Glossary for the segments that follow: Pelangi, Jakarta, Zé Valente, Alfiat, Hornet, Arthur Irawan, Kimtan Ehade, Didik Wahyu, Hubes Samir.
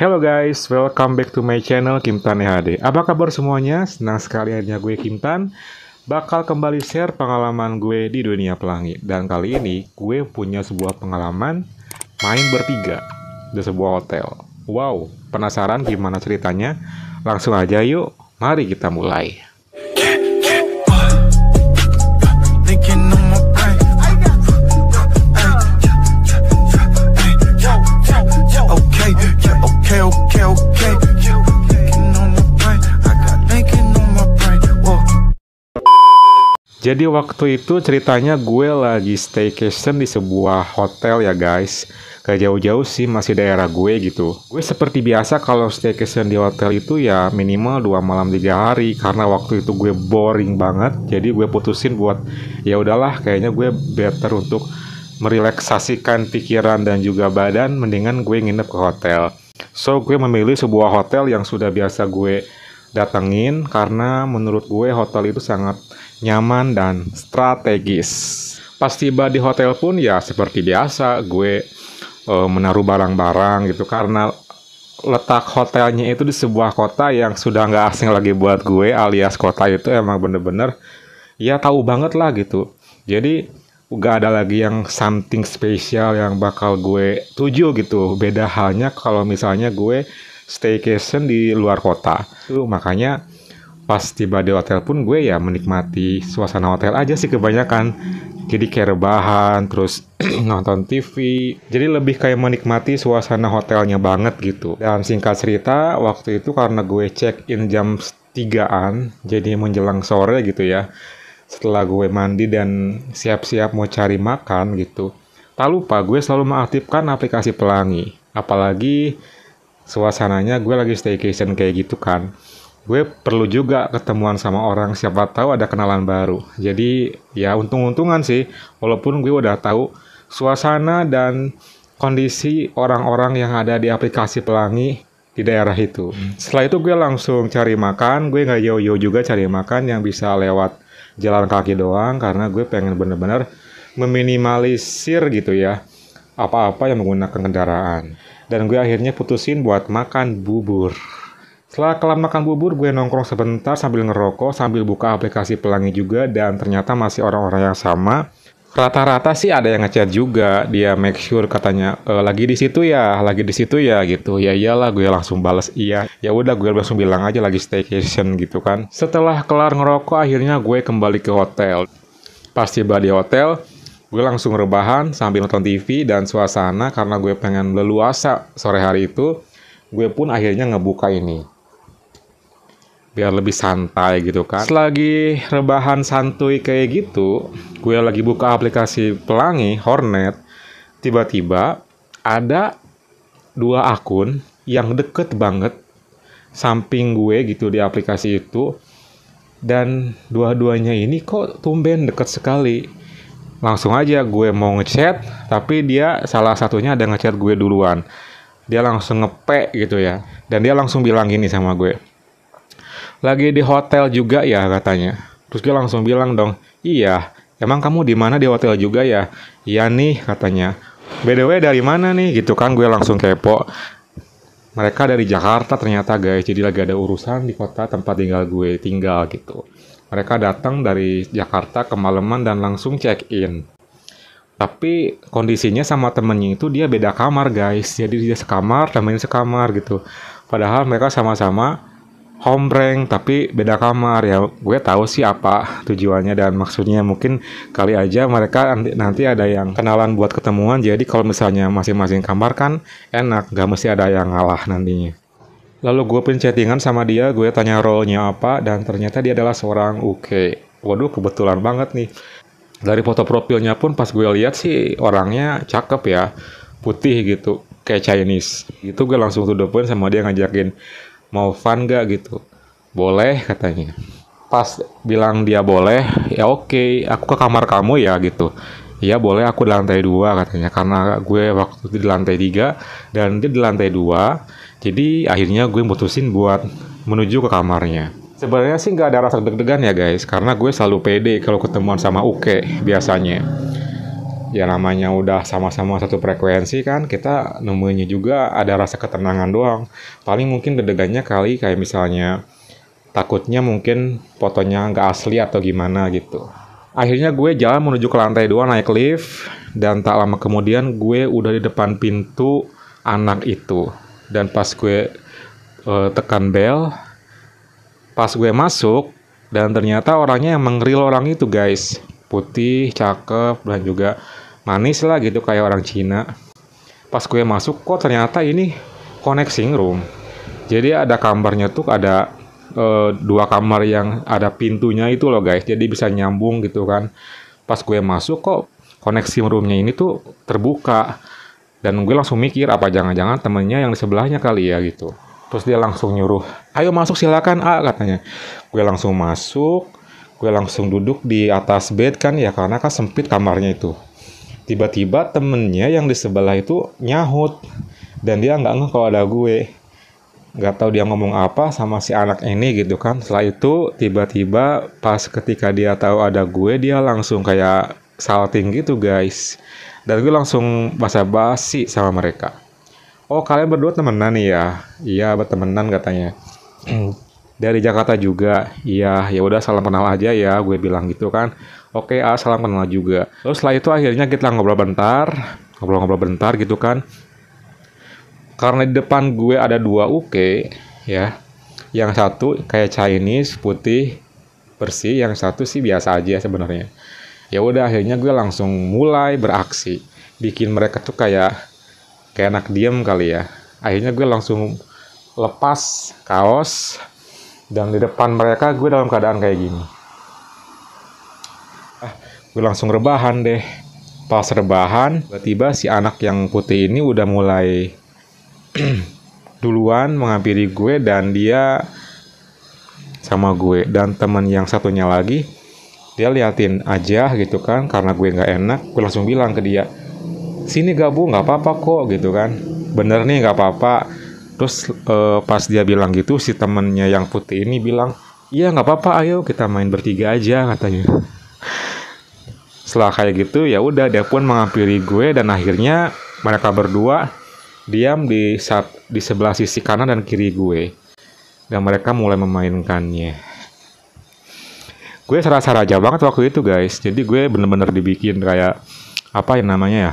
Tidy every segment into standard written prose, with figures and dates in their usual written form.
Hello guys, welcome back to my channel Kimtan Ehade. Apa kabar semuanya? Senang sekali akhirnya gue Kimtan bakal kembali share pengalaman gue di dunia pelangi. Dan kali ini gue punya sebuah pengalaman main bertiga di sebuah hotel. Wow, penasaran gimana ceritanya? Langsung aja yuk, mari kita mulai. Jadi waktu itu ceritanya gue lagi staycation di sebuah hotel ya guys. Gak jauh-jauh sih, masih daerah gue gitu. Gue seperti biasa kalau staycation di hotel itu ya minimal 2 malam 3 hari. Karena waktu itu gue boring banget. Jadi gue putusin buat ya udahlah, kayaknya gue better untuk merelaksasikan pikiran dan juga badan, mendingan gue nginep ke hotel. So gue memilih sebuah hotel yang sudah biasa gue datengin. Karena menurut gue hotel itu sangat nyaman dan strategis. Pas tiba di hotel pun ya seperti biasa gue menaruh barang-barang gitu. Karena letak hotelnya itu di sebuah kota yang sudah nggak asing lagi buat gue, alias kota itu emang bener-bener ya tahu banget lah gitu. Jadi nggak ada lagi yang something spesial yang bakal gue tuju gitu. Beda halnya kalau misalnya gue staycation di luar kota. Makanya pas tiba di hotel pun gue ya menikmati suasana hotel aja sih kebanyakan. Jadi kayak rebahan, terus nonton TV. Jadi lebih kayak menikmati suasana hotelnya banget gitu. Dan singkat cerita, waktu itu karena gue check-in jam 3-an, jadi menjelang sore gitu ya. Setelah gue mandi dan siap-siap mau cari makan gitu, tak lupa gue selalu mengaktifkan aplikasi Pelangi. Apalagi suasananya gue lagi staycation kayak gitu kan. Gue perlu juga ketemuan sama orang, siapa tahu ada kenalan baru. Jadi ya untung-untungan sih, walaupun gue udah tahu suasana dan kondisi orang-orang yang ada di aplikasi Pelangi di daerah itu. Setelah itu gue langsung cari makan. Gue nggak jauh-jauh juga cari makan yang bisa lewat jalan kaki doang. Karena gue pengen bener-bener meminimalisir gitu ya apa-apa yang menggunakan kendaraan. Dan gue akhirnya putusin buat makan bubur. Setelah kelar makan bubur, gue nongkrong sebentar sambil ngerokok, sambil buka aplikasi Pelangi juga, dan ternyata masih orang-orang yang sama. Rata-rata sih ada yang ngechat juga, dia make sure katanya lagi di situ ya gitu. Ya iyalah, gue langsung balas iya. Ya udah, gue langsung bilang aja lagi staycation gitu kan. Setelah kelar ngerokok, akhirnya gue kembali ke hotel. Pas tiba di hotel, gue langsung rebahan sambil nonton TV dan suasana karena gue pengen leluasa sore hari itu. Gue pun akhirnya ngebuka ini biar lebih santai gitu kan. Selagi rebahan santuy kayak gitu, gue lagi buka aplikasi Pelangi Hornet, tiba-tiba ada 2 akun yang deket banget samping gue gitu di aplikasi itu. Dan dua-duanya ini kok tumben deket sekali. Langsung aja gue mau ngechat, tapi dia salah satunya ada ngechat gue duluan. Dia langsung ngepe gitu ya. Dan dia langsung bilang gini sama gue, lagi di hotel juga ya katanya. Terus gue langsung bilang dong, iya, emang kamu di mana, di hotel juga ya? Iya nih katanya. BTW dari mana nih gitu kan, gue langsung kepo. Mereka dari Jakarta ternyata guys, jadi lagi ada urusan di kota tempat tinggal gue tinggal gitu. Mereka datang dari Jakarta kemalaman dan langsung check in. Tapi kondisinya sama temennya itu dia beda kamar guys. Jadi dia sekamar, temennya sekamar gitu. Padahal mereka sama-sama hombreng tapi beda kamar. Ya gue tahu sih apa tujuannya dan maksudnya. Mungkin kali aja mereka nanti ada yang kenalan buat ketemuan. Jadi kalau misalnya masing-masing kamar kan enak, gak mesti ada yang ngalah nantinya. Lalu gue pun chattingan sama dia, gue tanya role-nya apa, dan ternyata dia adalah seorang UK. Waduh, kebetulan banget nih. Dari foto profilnya pun pas gue lihat sih orangnya cakep ya, putih gitu, kayak Chinese. Itu gue langsung to the point sama dia, ngajakin mau fun gak gitu. Boleh katanya. Pas bilang dia boleh, ya oke, aku ke kamar kamu ya gitu. Ya boleh, aku di lantai 2 katanya. Karena gue waktu itu di lantai 3 dan dia di lantai 2. Jadi akhirnya gue mutusin buat menuju ke kamarnya. Sebenarnya sih nggak ada rasa deg-degan ya guys, karena gue selalu pede kalau ketemuan sama Uke biasanya. Ya namanya udah sama-sama satu frekuensi kan, kita nemuinnya juga ada rasa ketenangan doang. Paling mungkin deg-degannya kali kayak misalnya takutnya mungkin fotonya nggak asli atau gimana gitu. Akhirnya gue jalan menuju ke lantai 2 naik lift, dan tak lama kemudian gue udah di depan pintu anak itu. Dan pas gue tekan bel, pas gue masuk, dan ternyata orangnya emang real orang itu guys. Putih, cakep, dan juga manis lah gitu kayak orang Cina. Pas gue masuk kok ternyata ini connecting room. Jadi ada kamarnya tuh ada dua kamar yang ada pintunya itu loh guys. Jadi bisa nyambung gitu kan. Pas gue masuk kok connecting roomnya ini tuh terbuka. Dan gue langsung mikir apa jangan-jangan temennya yang di sebelahnya kali ya gitu. Terus dia langsung nyuruh, ayo masuk silakan A katanya. Gue langsung masuk. Gue langsung duduk di atas bed kan ya, karena kan sempit kamarnya itu. Tiba-tiba temennya yang di sebelah itu nyahut. Dan dia nggak ngeh kalau ada gue. Nggak tahu dia ngomong apa sama si anak ini gitu kan. Setelah itu tiba-tiba pas ketika dia tahu ada gue, dia langsung kayak salting gitu guys. Dan gue langsung basa-basi sama mereka. Oh kalian berdua temenan nih ya? Iya bertemenan katanya. Dari Jakarta juga, iya ya udah salam kenal aja ya, gue bilang gitu kan. Oke, ah salam kenal juga. Terus setelah itu akhirnya kita ngobrol-ngobrol bentar gitu kan. Karena di depan gue ada dua uke, ya. Yang satu kayak Chinese putih bersih, yang satu sih biasa aja sebenarnya. Ya udah akhirnya gue langsung mulai beraksi, bikin mereka tuh kayak enak diem kali ya. Akhirnya gue langsung lepas kaos. Dan di depan mereka gue dalam keadaan kayak gini. Gue langsung rebahan deh. Pas rebahan, tiba-tiba si anak yang putih ini udah mulai duluan menghampiri gue, dan dia sama gue. Dan teman yang satunya lagi, dia liatin aja gitu kan, karena gue gak enak. Gue langsung bilang ke dia, sini gabung gak apa-apa kok gitu kan. Bener nih gak apa-apa. Terus pas dia bilang gitu, si temennya yang putih ini bilang, iya nggak apa-apa, ayo kita main bertiga aja katanya. Setelah kayak gitu, ya udah dia pun menghampiri gue, dan akhirnya mereka berdua diam di sebelah sisi kanan dan kiri gue, dan mereka mulai memainkannya. Gue serasa raja banget waktu itu guys, jadi gue bener-bener dibikin kayak apa yang namanya ya?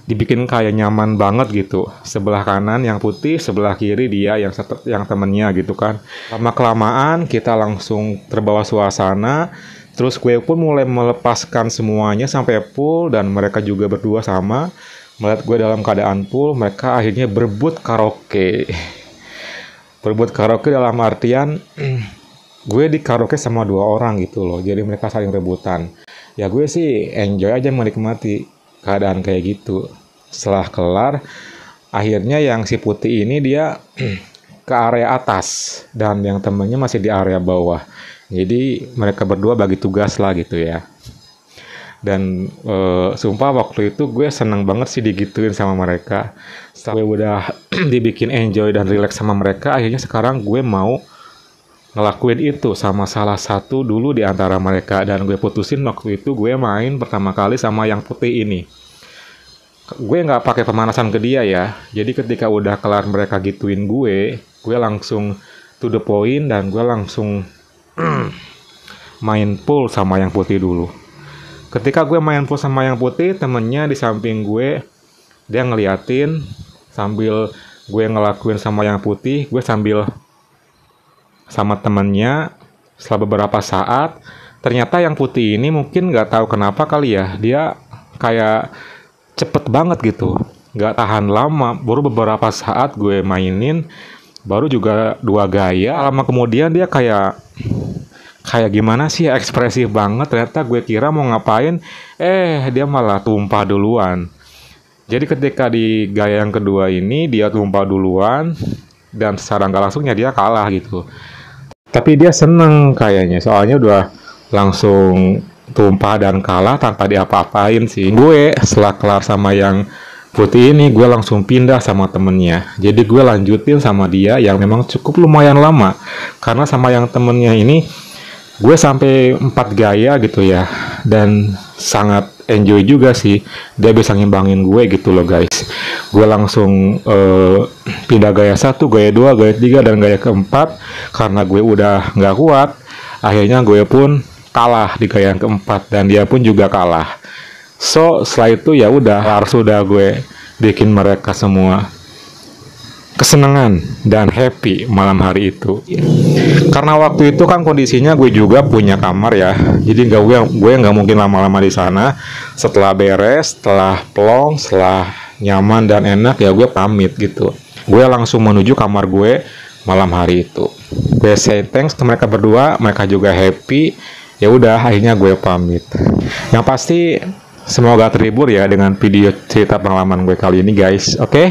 Dibikin kayak nyaman banget gitu. Sebelah kanan yang putih, sebelah kiri dia yang temennya gitu kan. Lama-kelamaan kita langsung terbawa suasana. Terus gue pun mulai melepaskan semuanya sampai full. Dan mereka juga berdua sama. Melihat gue dalam keadaan full, mereka akhirnya berebut karaoke. Berebut karaoke dalam artian gue di karaoke sama dua orang gitu loh. Jadi mereka saling rebutan. Ya gue sih enjoy aja menikmati keadaan kayak gitu. Setelah kelar, akhirnya yang si putih ini dia ke area atas, dan yang temennya masih di area bawah. Jadi mereka berdua bagi tugas lah gitu ya. Dan sumpah waktu itu gue seneng banget sih digituin sama mereka. Setelah gue udah dibikin enjoy dan relax sama mereka, akhirnya sekarang gue mau ngelakuin itu sama salah satu dulu di antara mereka. Dan gue putusin waktu itu gue main pertama kali sama yang putih ini. Gue nggak pakai pemanasan ke dia ya. Jadi ketika udah kelar mereka gituin gue langsung to the point, dan gue langsung main pool sama yang putih dulu. Ketika gue main pool sama yang putih, temennya di samping gue, dia ngeliatin sambil gue ngelakuin sama yang putih. Gue sambil sama temennya. Setelah beberapa saat, ternyata yang putih ini mungkin nggak tahu kenapa kali ya, dia kayak cepet banget gitu, nggak tahan lama. Baru beberapa saat gue mainin, baru juga dua gaya. Lama kemudian dia kayak gimana sih, ekspresif banget. Ternyata gue kira mau ngapain, dia malah tumpah duluan. Jadi ketika di gaya yang kedua ini dia tumpah duluan, dan secara nggak langsungnya dia kalah gitu. Tapi dia seneng kayaknya, soalnya udah langsung tumpah dan kalah tanpa diapa-apain sih. Gue setelah kelar sama yang putih ini, gue langsung pindah sama temennya. Jadi gue lanjutin sama dia yang memang cukup lumayan lama. Karena sama yang temennya ini gue sampai 4 gaya gitu ya, dan sangat enjoy juga sih, dia bisa ngimbangin gue gitu loh guys. Gue langsung pindah gaya 1, gaya 2, gaya 3, dan gaya keempat. Karena gue udah nggak kuat, akhirnya gue pun kalah di gaya yang keempat, dan dia pun juga kalah. So setelah itu ya udah, harus udah gue bikin mereka semua kesenangan dan happy malam hari itu. Karena waktu itu kan kondisinya gue juga punya kamar ya, jadi gue nggak mungkin lama-lama di sana. Setelah beres, setelah plong, setelah nyaman dan enak, ya gue pamit gitu. Gue langsung menuju kamar gue malam hari itu. Gue say thanks ke mereka berdua, mereka juga happy. Ya udah, akhirnya gue pamit. Yang pasti semoga terhibur ya dengan video cerita pengalaman gue kali ini guys. Oke?